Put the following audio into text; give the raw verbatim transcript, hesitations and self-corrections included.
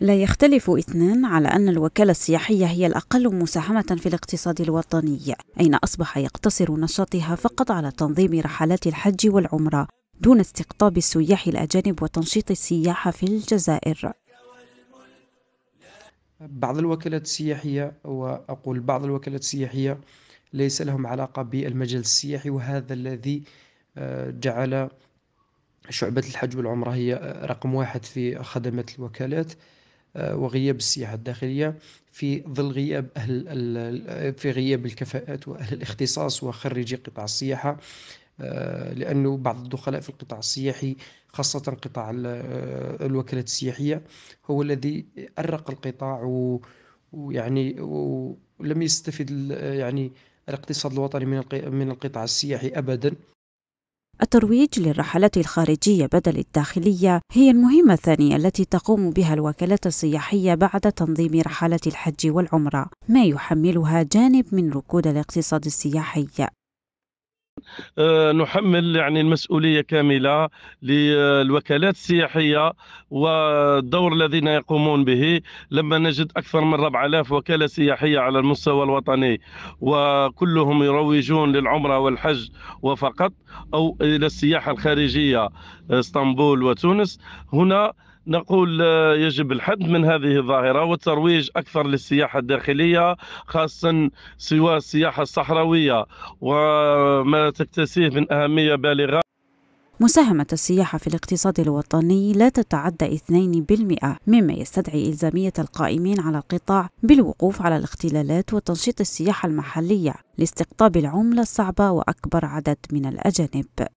لا يختلف اثنان على أن الوكالة السياحية هي الأقل مساهمة في الاقتصاد الوطني، أين أصبح يقتصر نشاطها فقط على تنظيم رحلات الحج والعمرة دون استقطاب السياح الأجانب وتنشيط السياحة في الجزائر. بعض الوكالات السياحية، وأقول بعض الوكالات السياحية، ليس لهم علاقة بالمجال السياحي، وهذا الذي جعل شعبة الحج والعمرة هي رقم واحد في خدمات الوكالات، وغياب السياحة الداخلية في ظل غياب أهل في غياب الكفاءات وأهل الاختصاص وخريجي قطاع السياحة، لأنه بعض الدخلاء في القطاع السياحي خاصة قطاع الوكالات السياحية هو الذي أرق القطاع، ويعني ولم يستفد يعني الاقتصاد الوطني من من القطاع السياحي أبدا. الترويج للرحلات الخارجية بدل الداخلية هي المهمة الثانية التي تقوم بها الوكالات السياحية بعد تنظيم رحلات الحج والعمرة، ما يحملها جانب من ركود الاقتصاد السياحي. نحمل يعني المسؤولية كاملة للوكالات السياحية والدور الذين يقومون به، لما نجد أكثر من أربعة آلاف وكالة سياحية على المستوى الوطني وكلهم يروجون للعمرة والحج وفقط أو إلى السياحة الخارجية اسطنبول وتونس. هنا نقول يجب الحد من هذه الظاهرة والترويج أكثر للسياحة الداخلية، خاصة سوى السياحة الصحراوية وما تكتسيه من أهمية بالغة. مساهمة السياحة في الاقتصاد الوطني لا تتعدى اثنين بالمئة، مما يستدعي إلزامية القائمين على القطاع بالوقوف على الاختلالات وتنشيط السياحة المحلية لاستقطاب العملة الصعبة وأكبر عدد من الأجانب.